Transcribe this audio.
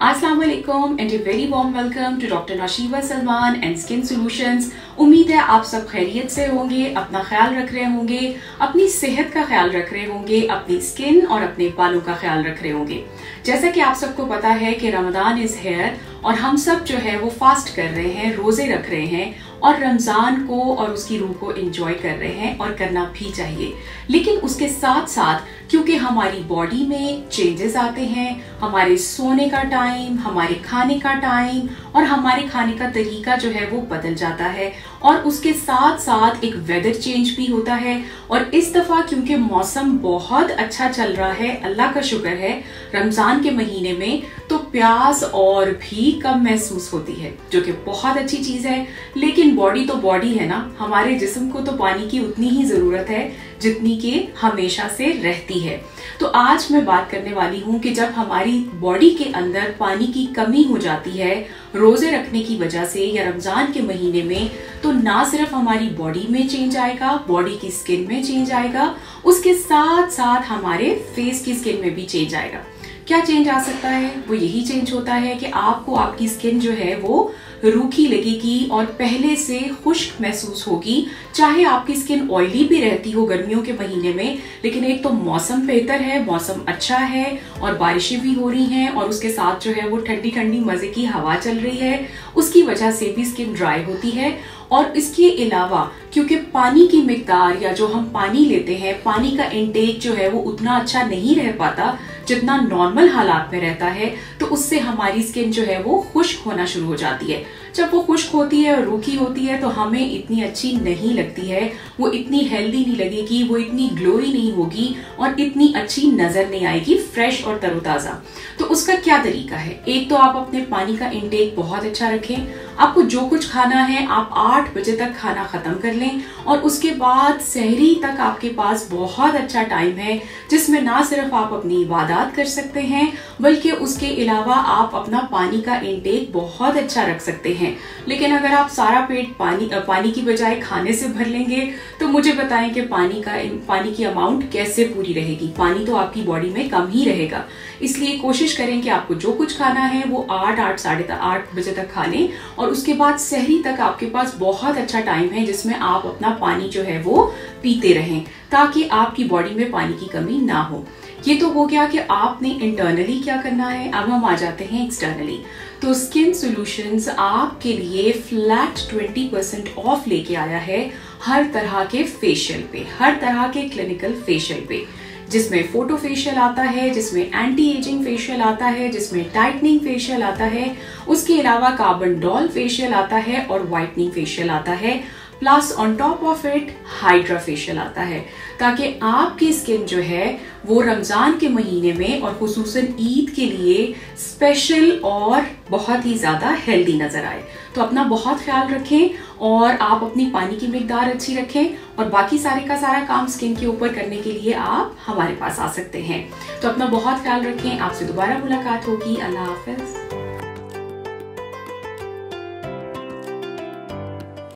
अस्सलामुअलैकुम and a very warm welcome to doctor Nashiba Salman and skin solutions. उम्मीद है आप सब खैरियत से होंगे, अपना ख्याल रख रहे होंगे, अपनी सेहत का ख्याल रख रहे होंगे, अपनी स्किन और अपने बालों का ख्याल रख रहे होंगे। जैसा कि आप सबको पता है कि रमज़ान इज़ हियर और हम सब जो है वो फास्ट कर रहे हैं, रोज़े रख रहे हैं और रमज़ान को और उसकी रूह को एंजॉय कर रहे हैं और करना भी चाहिए। लेकिन उसके साथ साथ क्योंकि हमारी बॉडी में चेंजेस आते हैं, हमारे सोने का टाइम, हमारे खाने का टाइम और हमारे खाने का तरीका जो है वो बदल जाता है और उसके साथ साथ एक वेदर चेंज भी होता है। और इस दफ़ा क्योंकि मौसम बहुत अच्छा चल रहा है, अल्लाह का शुक्र है, रमज़ान के महीने में तो प्यास और भी कम महसूस होती है जो कि बहुत अच्छी चीज़ है। लेकिन बॉडी तो बॉडी है ना, हमारे जिस्म को तो पानी की उतनी ही ज़रूरत है जितनी कि हमेशा से रहती है। तो आज मैं बात करने वाली हूँ कि जब हमारी बॉडी के अंदर पानी की कमी हो जाती है रोज़े रखने की वजह से या रमज़ान के महीने में, तो ना सिर्फ हमारी बॉडी में चेंज आएगा, बॉडी की स्किन में चेंज आएगा, उसके साथ साथ हमारे फेस की स्किन में भी चेंज आएगा। क्या चेंज आ सकता है? वो यही चेंज होता है कि आपको आपकी स्किन जो है वो रूखी लगेगी और पहले से खुश्क महसूस होगी। चाहे आपकी स्किन ऑयली भी रहती हो गर्मियों के महीने में, लेकिन एक तो मौसम बेहतर है, मौसम अच्छा है और बारिशें भी हो रही हैं और उसके साथ जो है वो ठंडी ठंडी मज़े की हवा चल रही है, उसकी वजह से भी स्किन ड्राई होती है। और इसके अलावा क्योंकि पानी की मिकदार या जो हम पानी लेते हैं, पानी का इंटेक जो है वो उतना अच्छा नहीं रह पाता जितना नॉर्मल हालात में रहता है, तो उससे हमारी स्किन जो है वो खुश्क होना शुरू हो जाती है। जब वो खुश्क होती है और रूखी होती है तो हमें इतनी अच्छी नहीं लगती है, वो इतनी हेल्दी नहीं लगेगी, वो इतनी ग्लोरी नहीं होगी और इतनी अच्छी नज़र नहीं आएगी, फ्रेश और तरोताज़ा। तो उसका क्या तरीका है? एक तो आप अपने पानी का इंटेक बहुत अच्छा रखें। आपको जो कुछ खाना है आप 8 बजे तक खाना ख़त्म कर लें और उसके बाद सहरी तक आपके पास बहुत अच्छा टाइम है जिसमें ना सिर्फ आप अपनी इबादत कर सकते हैं बल्कि उसके अलावा आप अपना पानी का इंटेक बहुत अच्छा रख सकते हैं। लेकिन अगर आप सारा पेट पानी की बजाय खाने से भर लेंगे तो मुझे बताएं कि पानी की अमाउंट कैसे पूरी रहेगी? पानी तो आपकी बॉडी में कम ही रहेगा। इसलिए कोशिश करें कि आपको जो कुछ खाना है वो 8, 8:30, 8 बजे तक खा लें और उसके बाद सहरी तक आपके पास बहुत अच्छा टाइम है जिसमें आप अपना पानी जो है वो पीते रहें ताकि आपकी बॉडी में पानी की कमी ना हो। ये तो हो गया कि आपने इंटरनली क्या करना है। अब हम आ जाते हैं एक्सटर्नली। तो स्किन सॉल्यूशंस आपके लिए फ्लैट 20% ऑफ लेके आया है हर तरह के फेशियल पे, हर तरह के क्लिनिकल फेशियल पे, जिसमें फोटो फेशियल आता है, जिसमें एंटी एजिंग फेशियल आता है, जिसमें टाइटनिंग फेशियल आता है, उसके अलावा कार्बन डॉल फेशियल आता है और वाइटनिंग फेशियल आता है, plus on top of it hydra facial आता है, ताकि आपकी स्किन जो है वो रमज़ान के महीने में और ख़ुसूसन ईद के लिए स्पेशल और बहुत ही ज़्यादा हेल्दी नज़र आए। तो अपना बहुत ख्याल रखें और आप अपनी पानी की मिकदार अच्छी रखें और बाकी सारे का सारा काम स्किन के ऊपर करने के लिए आप हमारे पास आ सकते हैं। तो अपना बहुत ख्याल रखें। आपसे दोबारा मुलाकात होगी। अल्लाह हाफ़िज़।